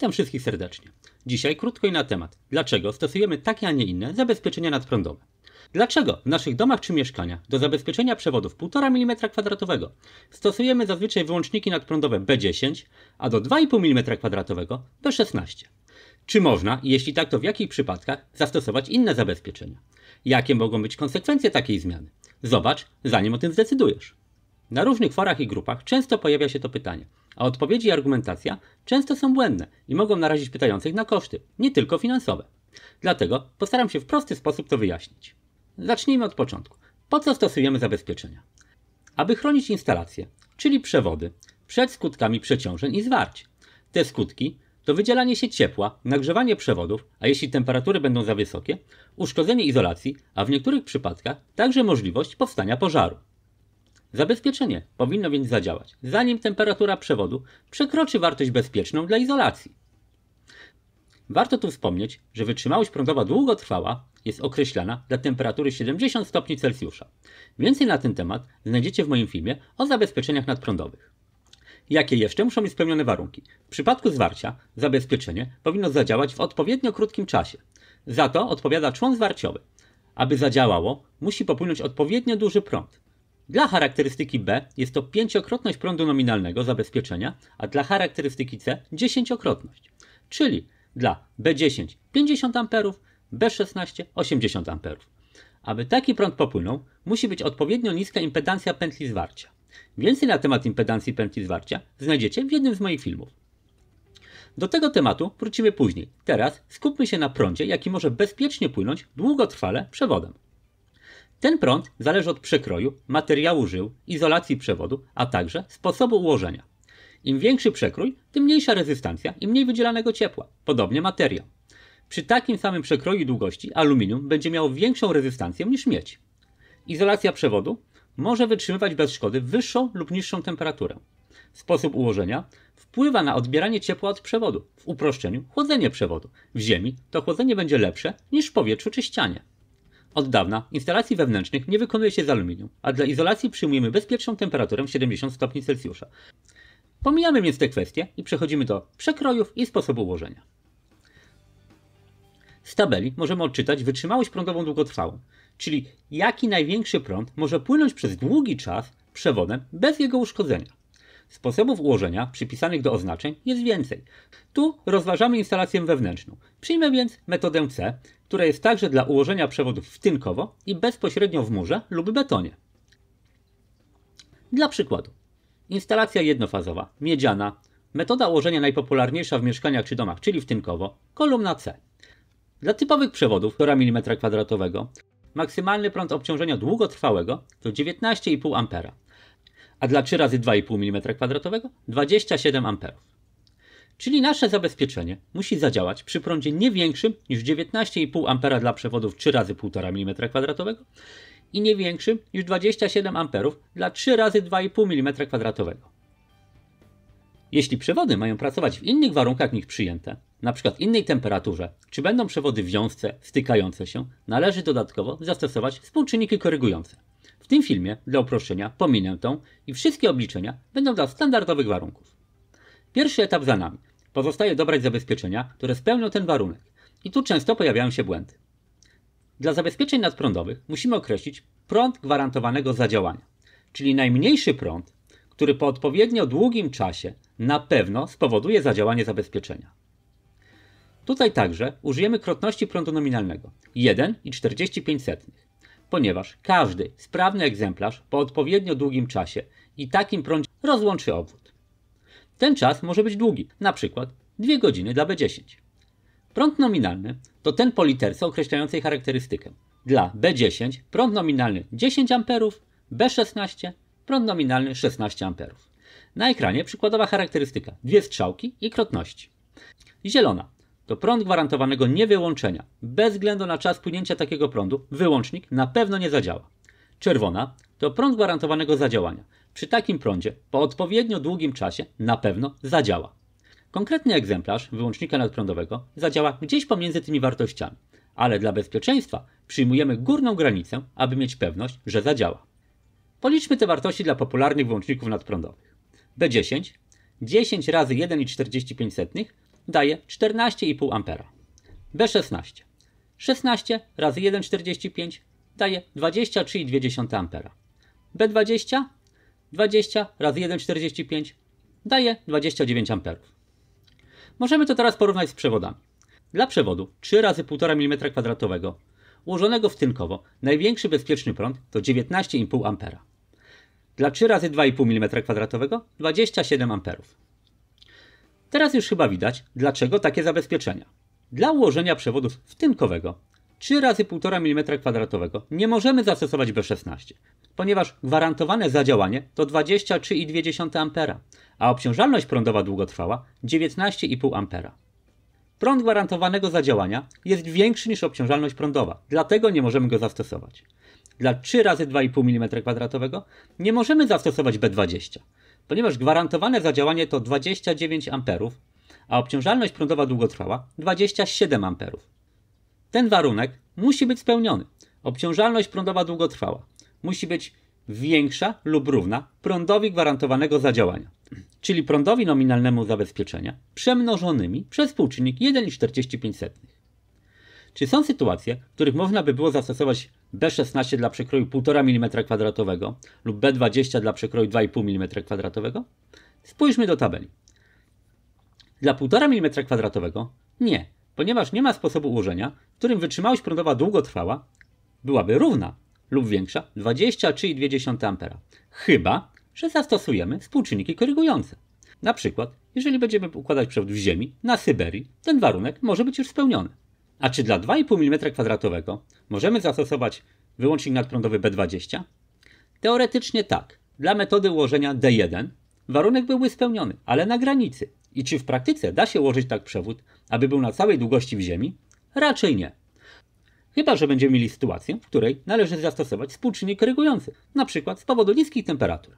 Witam wszystkich serdecznie. Dzisiaj krótko i na temat, dlaczego stosujemy takie, a nie inne zabezpieczenia nadprądowe. Dlaczego w naszych domach czy mieszkaniach do zabezpieczenia przewodów 1,5 mm2 stosujemy zazwyczaj wyłączniki nadprądowe B10, a do 2,5 mm2 B16. Czy można, jeśli tak, to w jakich przypadkach zastosować inne zabezpieczenia? Jakie mogą być konsekwencje takiej zmiany? Zobacz, zanim o tym zdecydujesz. Na różnych forach i grupach często pojawia się to pytanie, a odpowiedzi i argumentacja często są błędne i mogą narazić pytających na koszty, nie tylko finansowe. Dlatego postaram się w prosty sposób to wyjaśnić. Zacznijmy od początku. Po co stosujemy zabezpieczenia? Aby chronić instalacje, czyli przewody, przed skutkami przeciążeń i zwarć. Te skutki to wydzielanie się ciepła, nagrzewanie przewodów, a jeśli temperatury będą za wysokie, uszkodzenie izolacji, a w niektórych przypadkach także możliwość powstania pożaru. Zabezpieczenie powinno więc zadziałać, zanim temperatura przewodu przekroczy wartość bezpieczną dla izolacji. Warto tu wspomnieć, że wytrzymałość prądowa długotrwała jest określana dla temperatury 70 stopni Celsjusza. Więcej na ten temat znajdziecie w moim filmie o zabezpieczeniach nadprądowych. Jakie jeszcze muszą być spełnione warunki? W przypadku zwarcia zabezpieczenie powinno zadziałać w odpowiednio krótkim czasie. Za to odpowiada człon zwarciowy. Aby zadziałało, musi popłynąć odpowiednio duży prąd. Dla charakterystyki B jest to 5-krotność prądu nominalnego zabezpieczenia, a dla charakterystyki C 10-krotność. Czyli dla B10 50 A, B16 80 A. Aby taki prąd popłynął, musi być odpowiednio niska impedancja pętli zwarcia. Więcej na temat impedancji pętli zwarcia znajdziecie w jednym z moich filmów. Do tego tematu wrócimy później. Teraz skupmy się na prądzie, jaki może bezpiecznie płynąć długotrwale przewodem. Ten prąd zależy od przekroju, materiału żył, izolacji przewodu, a także sposobu ułożenia. Im większy przekrój, tym mniejsza rezystancja i mniej wydzielanego ciepła. Podobnie materiał. Przy takim samym przekroju długości aluminium będzie miało większą rezystancję niż miedź. Izolacja przewodu może wytrzymywać bez szkody wyższą lub niższą temperaturę. Sposób ułożenia wpływa na odbieranie ciepła od przewodu, w uproszczeniu chłodzenie przewodu. W ziemi to chłodzenie będzie lepsze niż w powietrzu czy ścianie. Od dawna instalacji wewnętrznych nie wykonuje się z aluminium, a dla izolacji przyjmujemy bezpieczną temperaturę 70 stopni Celsjusza. Pomijamy więc te kwestie i przechodzimy do przekrojów i sposobu ułożenia. Z tabeli możemy odczytać wytrzymałość prądową długotrwałą, czyli jaki największy prąd może płynąć przez długi czas przewodem bez jego uszkodzenia. Sposobów ułożenia przypisanych do oznaczeń jest więcej. Tu rozważamy instalację wewnętrzną. Przyjmę więc metodę C, która jest także dla ułożenia przewodów wtynkowo i bezpośrednio w murze lub betonie. Dla przykładu. Instalacja jednofazowa, miedziana, metoda ułożenia najpopularniejsza w mieszkaniach czy domach, czyli wtynkowo, kolumna C. Dla typowych przewodów 1,5 mm2 maksymalny prąd obciążenia długotrwałego to 19,5 A, a dla 3 razy 2,5 mm2 27 A. Czyli nasze zabezpieczenie musi zadziałać przy prądzie nie większym niż 19,5 A dla przewodów 3 razy 1,5 mm2 i nie większym niż 27 A dla 3 razy 2,5 mm2. Jeśli przewody mają pracować w innych warunkach niż przyjęte, np. innej temperaturze, czy będą przewody w wiązce, stykające się, należy dodatkowo zastosować współczynniki korygujące. W tym filmie dla uproszczenia pominę tą i wszystkie obliczenia będą dla standardowych warunków. Pierwszy etap za nami. Pozostaje dobrać zabezpieczenia, które spełnią ten warunek. I tu często pojawiają się błędy. Dla zabezpieczeń nadprądowych musimy określić prąd gwarantowanego zadziałania, czyli najmniejszy prąd, który po odpowiednio długim czasie na pewno spowoduje zadziałanie zabezpieczenia. Tutaj także użyjemy krotności prądu nominalnego 1,45, ponieważ każdy sprawny egzemplarz po odpowiednio długim czasie i takim prądzie rozłączy obwód. Ten czas może być długi, np. 2 godziny dla B10. Prąd nominalny to ten po literce określającej charakterystykę. Dla B10 prąd nominalny 10 A, B16 prąd nominalny 16 A. Na ekranie przykładowa charakterystyka, dwie strzałki i krotności. Zielona to prąd gwarantowanego niewyłączenia. Bez względu na czas płynięcia takiego prądu wyłącznik na pewno nie zadziała. Czerwona to prąd gwarantowanego zadziałania. Przy takim prądzie po odpowiednio długim czasie na pewno zadziała. Konkretny egzemplarz wyłącznika nadprądowego zadziała gdzieś pomiędzy tymi wartościami, ale dla bezpieczeństwa przyjmujemy górną granicę, aby mieć pewność, że zadziała. Policzmy te wartości dla popularnych wyłączników nadprądowych. B10 10 razy 1,45 daje 14,5 A. B16. 16 razy 1,45 daje 23,2 A. B20. 20 razy 1,45 daje 29 A. Możemy to teraz porównać z przewodami. Dla przewodu 3 razy 1,5 mm2 ułożonego wtynkowo największy bezpieczny prąd to 19,5 A. Dla 3 razy 2,5 mm2 27 A. Teraz już chyba widać, dlaczego takie zabezpieczenia. Dla ułożenia przewodów wtynkowego 3 razy 1,5 mm2 nie możemy zastosować B16, ponieważ gwarantowane zadziałanie to 23,2 A, a obciążalność prądowa długotrwała 19,5 A. Prąd gwarantowanego zadziałania jest większy niż obciążalność prądowa, dlatego nie możemy go zastosować. Dla 3 razy 2,5 mm2 nie możemy zastosować B20, ponieważ gwarantowane zadziałanie to 29 A, a obciążalność prądowa długotrwała 27 A. Ten warunek musi być spełniony. Obciążalność prądowa długotrwała musi być większa lub równa prądowi gwarantowanego zadziałania, czyli prądowi nominalnemu zabezpieczenia przemnożonymi przez współczynnik 1,45. Czy są sytuacje, w których można by było zastosować B16 dla przekroju 1,5 mm2 lub B20 dla przekroju 2,5 mm2? Spójrzmy do tabeli. Dla 1,5 mm2 nie, ponieważ nie ma sposobu ułożenia, w którym wytrzymałość prądowa długotrwała byłaby równa lub większa 23,2 A, chyba że zastosujemy współczynniki korygujące. Na przykład, jeżeli będziemy układać przewód w ziemi, na Syberii, ten warunek może być już spełniony. A czy dla 2,5 mm2 możemy zastosować wyłącznik nadprądowy B20? Teoretycznie tak. Dla metody ułożenia D1 warunek byłby spełniony, ale na granicy. I czy w praktyce da się ułożyć tak przewód, aby był na całej długości w ziemi? Raczej nie. Chyba że będziemy mieli sytuację, w której należy zastosować współczynnik korygujący, np. z powodu niskich temperatur.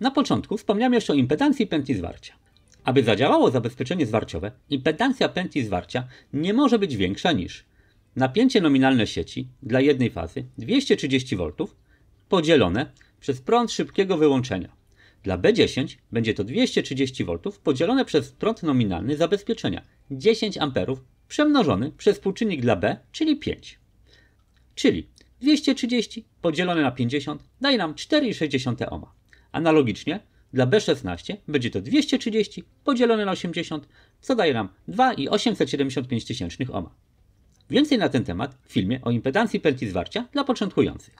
Na początku wspomniałem jeszcze o impedancji pętli zwarcia. Aby zadziałało zabezpieczenie zwarciowe, impedancja pętli zwarcia nie może być większa niż napięcie nominalne sieci dla jednej fazy 230 V podzielone przez prąd szybkiego wyłączenia. Dla B10 będzie to 230 V podzielone przez prąd nominalny zabezpieczenia 10 A przemnożony przez współczynnik dla B, czyli 5. Czyli 230 podzielone na 50 daje nam 4,6 Ω. Analogicznie dla B16 będzie to 230 podzielone na 80, co daje nam 2,875 Ω. Więcej na ten temat w filmie o impedancji pętli zwarcia dla początkujących.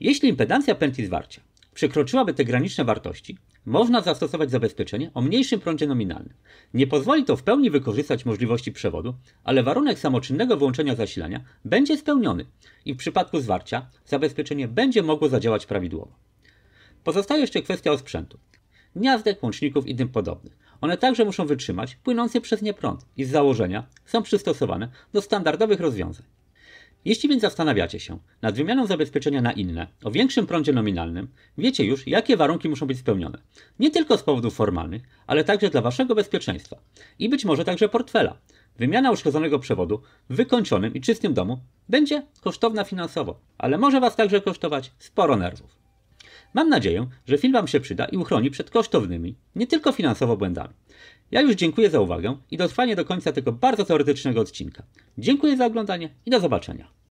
Jeśli impedancja pętli zwarcia przekroczyłaby te graniczne wartości, można zastosować zabezpieczenie o mniejszym prądzie nominalnym. Nie pozwoli to w pełni wykorzystać możliwości przewodu, ale warunek samoczynnego wyłączenia zasilania będzie spełniony i w przypadku zwarcia zabezpieczenie będzie mogło zadziałać prawidłowo. Pozostaje jeszcze kwestia osprzętu. Gniazdek, łączników i tym podobnych. One także muszą wytrzymać płynący przez nie prąd i z założenia są przystosowane do standardowych rozwiązań. Jeśli więc zastanawiacie się nad wymianą zabezpieczenia na inne, o większym prądzie nominalnym, wiecie już, jakie warunki muszą być spełnione. Nie tylko z powodów formalnych, ale także dla waszego bezpieczeństwa i być może także portfela. Wymiana uszkodzonego przewodu w wykończonym i czystym domu będzie kosztowna finansowo, ale może was także kosztować sporo nerwów. Mam nadzieję, że film wam się przyda i uchroni przed kosztownymi, nie tylko finansowo, błędami. Ja już dziękuję za uwagę i dotrwanie do końca tego bardzo teoretycznego odcinka. Dziękuję za oglądanie i do zobaczenia.